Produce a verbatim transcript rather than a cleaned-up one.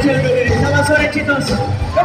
Selamat sore Citos.